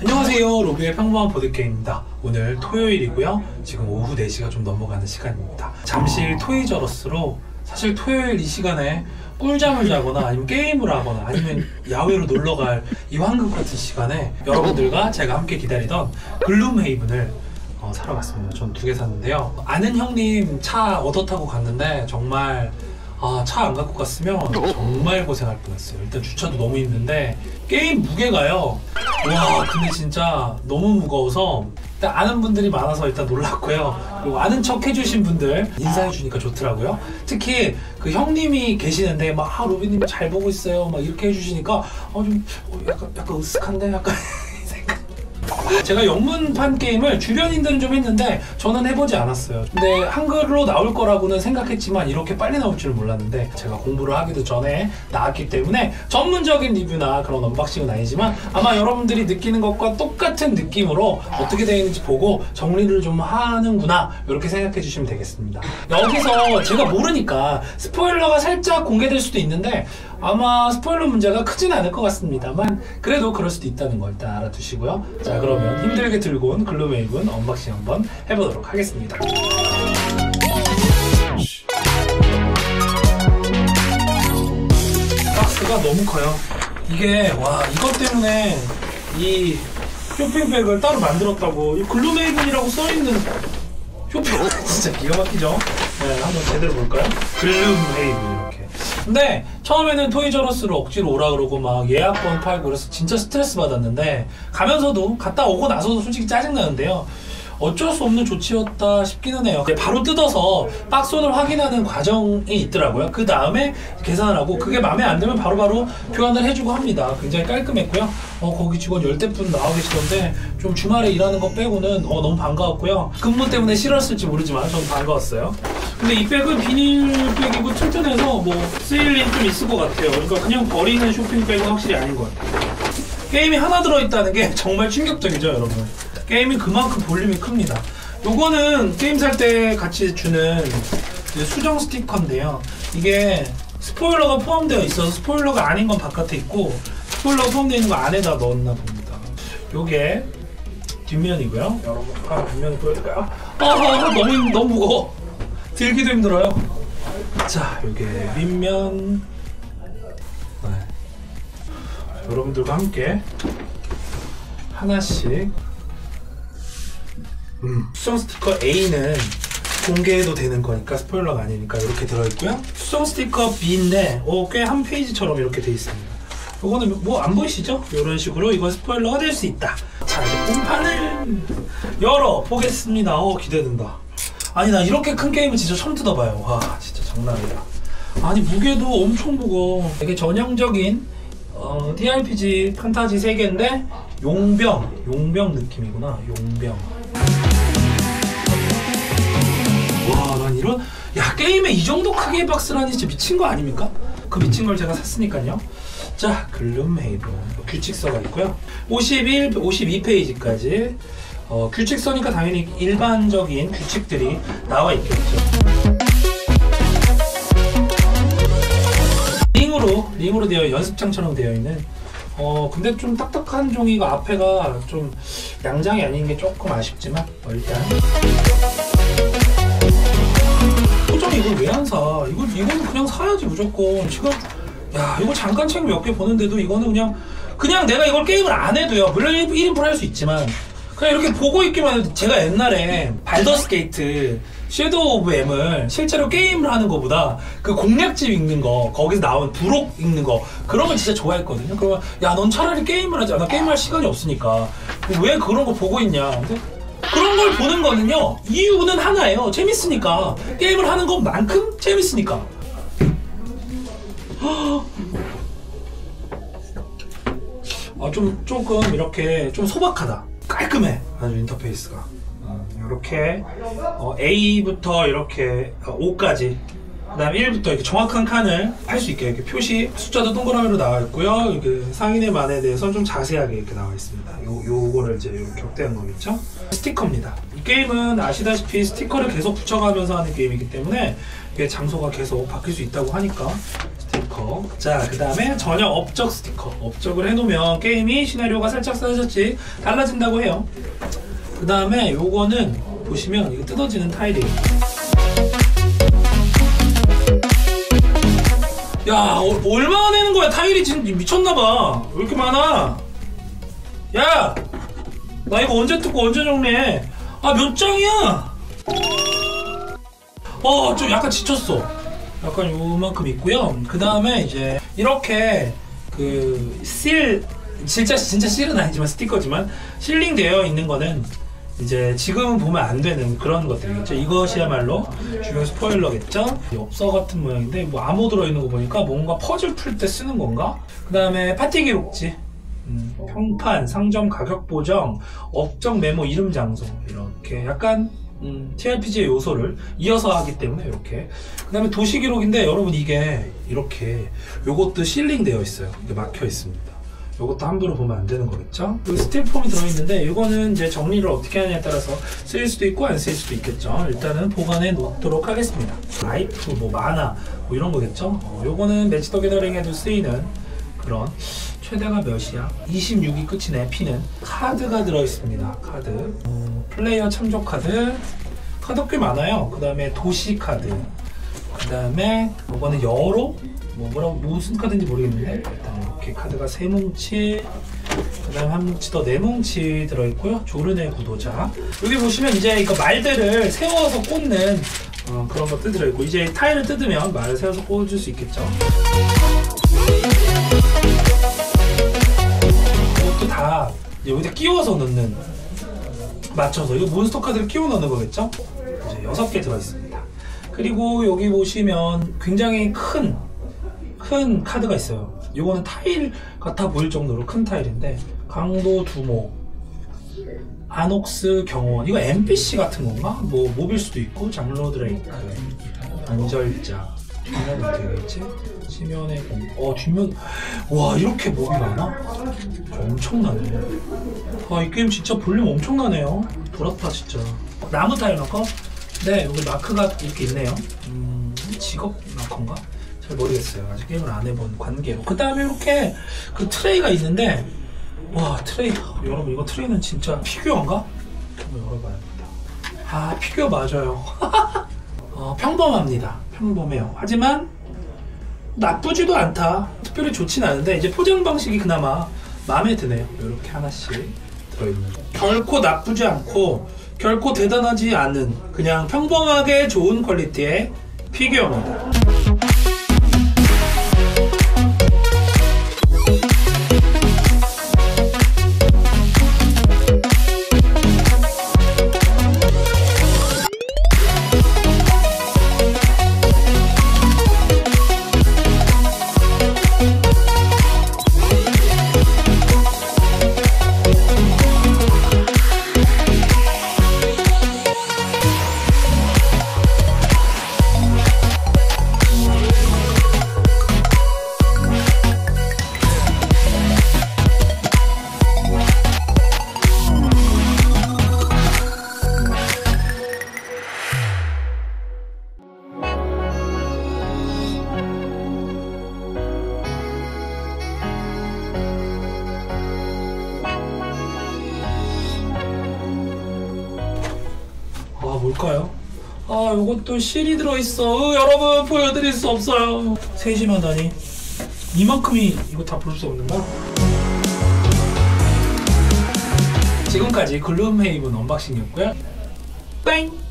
안녕하세요, 로비의 평범한 보드게임입니다. 오늘 토요일이고요, 지금 오후 4시가 좀 넘어가는 시간입니다. 잠시 토이저러스로, 사실 토요일 이 시간에 꿀잠을 자거나 아니면 게임을 하거나 아니면 야외로 놀러갈 이 황금 같은 시간에 여러분들과 제가 함께 기다리던 글룸헤이븐을 사러 갔습니다. 전 2개 샀는데요. 아는 형님 차 얻어 타고 갔는데 정말 차 안 갖고 갔으면 정말 고생할 뻔했어요. 일단 주차도 너무 힘든데 게임 무게가요, 와 근데 진짜 너무 무거워서 일단 아는 분들이 많아서 일단 놀랐고요. 그리고 아는 척 해주신 분들 인사해주니까 좋더라고요. 특히 그 형님이 계시는데 막 로비님 잘 보고 있어요 막 이렇게 해주시니까 좀 약간 으쓱한데 약간 제가 영문판 게임을 주변인들은 좀 했는데 저는 해보지 않았어요. 근데 한글로 나올 거라고는 생각했지만 이렇게 빨리 나올 줄 몰랐는데 제가 공부를 하기도 전에 나왔기 때문에 전문적인 리뷰나 그런 언박싱은 아니지만 아마 여러분들이 느끼는 것과 똑같은 느낌으로 어떻게 되어 있는지 보고 정리를 좀 하는구나 이렇게 생각해 주시면 되겠습니다. 여기서 제가 모르니까 스포일러가 살짝 공개될 수도 있는데 아마 스포일러 문제가 크진 않을 것 같습니다만 그래도 그럴 수도 있다는 거 일단 알아두시고요. 자, 그러면 힘들게 들고 온 글룸헤이븐 언박싱 한번 해보도록 하겠습니다. 박스가 너무 커요. 이게 와, 이것 때문에 이 쇼핑백을 따로 만들었다고 이 글룸헤이븐이라고 써있는 쇼핑백 진짜 기가 막히죠? 네, 한번 제대로 볼까요? 글룸헤이븐 이렇게. 근데 처음에는 토이저러스로 억지로 오라 그러고 막 예약권 팔고 그래서 진짜 스트레스 받았는데 가면서도 갔다 오고 나서도 솔직히 짜증나는데요, 어쩔 수 없는 조치였다 싶기는 해요. 바로 뜯어서 박스온을 확인하는 과정이 있더라고요. 그 다음에 계산을 하고 그게 마음에 안 들면 바로바로 교환을 해주고 합니다. 굉장히 깔끔했고요. 거기 직원 10대 분 나와 계시던데 좀 주말에 일하는 거 빼고는 너무 반가웠고요. 근무 때문에 싫었을지 모르지만 저는 반가웠어요. 근데 이 백은 비닐백이고 튼튼해서 뭐 세일링 좀 있을 것 같아요. 그러니까 그냥 버리는 쇼핑백은 확실히 아닌 것 같아요. 게임이 하나 들어있다는 게 정말 충격적이죠, 여러분. 게임이 그만큼 볼륨이 큽니다. 요거는 게임 살 때 같이 주는 수정 스티커인데요, 이게 스포일러가 포함되어 있어서 스포일러가 아닌 건 바깥에 있고 스포일러가 포함되어 있는 건 안에다 넣었나 봅니다. 요게 뒷면이고요. 여러분, 뒷면 보여드릴까요? 너무 무거워. 들기도 힘들어요. 자, 요게 뒷면. 네. 여러분들과 함께 하나씩 수정 스티커 A는 공개해도 되는 거니까 스포일러가 아니니까 이렇게 들어있고요. 수정 스티커 B인데 꽤 한 페이지처럼 이렇게 돼 있습니다. 이거는 뭐 안 보이시죠? 이런 식으로 이건 스포일러가 될 수 있다. 자, 이제 본판을 열어보겠습니다. 기대된다. 아니, 나 이렇게 큰 게임은 진짜 처음 뜯어봐요. 와, 진짜 장난 아니야. 아니, 무게도 엄청 무거워. 되게 전형적인 T.R.P.G 판타지 세계인데 용병 느낌이구나. 용병. 와, 난 이런, 야, 게임에 이 정도 크기의 박스라니 진짜 미친 거 아닙니까? 그 미친 걸 제가 샀으니까요. 자, 글룸헤이븐 규칙서가 있고요. 51, 52페이지까지 규칙서니까 당연히 일반적인 규칙들이 나와 있겠죠. 링으로 되어, 연습장처럼 되어 있는 근데 좀 딱딱한 종이가 앞에가 좀 양장이 아닌 게 조금 아쉽지만 일단 소정이 이걸 왜 안 사? 이거는 그냥 사야지 무조건. 지금 야, 이거 잠깐 책 몇 개 보는데도 이거는 그냥 내가 이걸 게임을 안 해도요, 물론 1인분 할 수 있지만 그냥 이렇게 보고 있기만 해도. 제가 옛날에 발더스 게이트 섀도우 오브 M을 실제로 게임을 하는 거보다 그 공략집 읽는 거, 거기서 나온 부록 읽는 거, 그런 걸 진짜 좋아했거든요. 그러면 야, 넌 차라리 게임을 하지. 나 게임할 시간이 없으니까 왜 그런 거 보고 있냐. 근데 그런 걸 보는 거는요, 이유는 하나예요. 재밌으니까. 게임을 하는 것만큼 재밌으니까. 조금 이렇게 좀 소박하다. 깔끔해, 아주 인터페이스가. 이렇게 A부터 이렇게 O까지, 그 다음에 1부터 이렇게 정확한 칸을 할 수 있게 이렇게 표시, 숫자도 동그라미로 나와 있고요. 이렇게 상인의 만에 대해서 좀 자세하게 이렇게 나와 있습니다. 요거를 이제 이렇게 확대한 거겠죠? 스티커입니다. 이 게임은 아시다시피 스티커를 계속 붙여가면서 하는 게임이기 때문에 이게 장소가 계속 바뀔 수 있다고 하니까 스티커 스티커. 자, 그 다음에 전혀 업적 스티커. 업적을 해놓으면 게임이 시나리오가 살짝 살짝씩 달라진다고 해요. 그 다음에 요거는 보시면 이거 뜯어지는 타일이에요. 야, 얼마나 내는 거야? 타일이 지금 미쳤나봐. 왜 이렇게 많아? 야! 나 이거 언제 뜯고 언제 정리해? 아, 몇 장이야? 좀 약간 지쳤어. 약간 요만큼 있고요. 그 다음에 이제 이렇게 그 실, 진짜 실은 아니지만 스티커지만 실링되어 있는 거는 이제 지금 보면 안 되는 그런 것들이겠죠. 이것이야말로 주요 스포일러겠죠. 엽서 같은 모양인데 뭐 암호 들어있는 거 보니까 뭔가 퍼즐 풀 때 쓰는 건가? 그 다음에 파티 기록지, 평판, 상점 가격 보정, 업적 메모, 이름 장소, 이렇게 약간 TRPG의 요소를 이어서 하기 때문에 이렇게. 그 다음에 도시 기록인데 여러분 이게 이렇게 요것도 실링 되어 있어요. 이게 막혀 있습니다. 요것도 함부로 보면 안 되는 거겠죠? 스티로폼이 들어있는데 이거는 이제 정리를 어떻게 하느냐에 따라서 쓰일 수도 있고 안 쓰일 수도 있겠죠. 일단은 보관해 놓도록 하겠습니다. 라이프, 뭐 만화, 뭐 이런 거겠죠? 요거는 매치 더 게더링에도 쓰이는 그런, 최대가 몇이야? 26이 끝이네. P는 카드가 들어있습니다. 카드, 플레이어 참조 카드, 카드 꽤 많아요. 그 다음에 도시 카드, 그 다음에 요거는 여로? 뭐라고 무슨 카드인지 모르겠는데 일단 이렇게 카드가 3뭉치, 그 다음에 1뭉치 더 4뭉치 들어있고요. 조르네 구도자, 여기 보시면 이제 이거 말들을 세워서 꽂는 그런 것들 들어있고, 이제 타일을 뜯으면 말을 세워서 꽂을 수 있겠죠. 이것도 다 여기다 끼워서 넣는, 맞춰서 이거 몬스터 카드를 끼워 넣는 거겠죠. 이제 6개 들어있습니다. 그리고 여기 보시면 굉장히 큰 카드가 있어요. 요거는 타일 같아 보일 정도로 큰 타일인데, 강도 두목, 아녹스 경호원, 이거 NPC 같은 건가? 뭐 몹일 수도 있고, 장로 드레이크, 안절자, 뒷면이 어떻게 되겠지? 지면의 공, 뒷면, 와, 이렇게 몹이 많아? 엄청나네. 아, 이 게임 진짜 볼륨 엄청나네요. 부럽다 진짜. 나무 타일 넣고? 네, 여기 마크가 이렇게 있네요. 직업 마크인가? 모르겠어요. 아직 게임을 안 해본 관계로. 그 다음에 이렇게 그 트레이가 있는데, 와, 트레이. 여러분, 이거 트레이는 진짜 피규어인가? 한번 열어봐야겠다. 아, 피규어 맞아요. 평범합니다. 평범해요. 하지만 나쁘지도 않다. 특별히 좋진 않은데, 이제 포장 방식이 그나마 마음에 드네요. 이렇게 하나씩 들어있는 거. 결코 나쁘지 않고, 결코 대단하지 않은, 그냥 평범하게 좋은 퀄리티의 피규어입니다. 뭘까요? 아, 요것도 실이 들어있어. 여러분, 보여드릴 수 없어요. 세심하다니. 이만큼이 이거 다 볼 수 없는가? 지금까지 글룸헤이븐 언박싱이었고요. 뺑!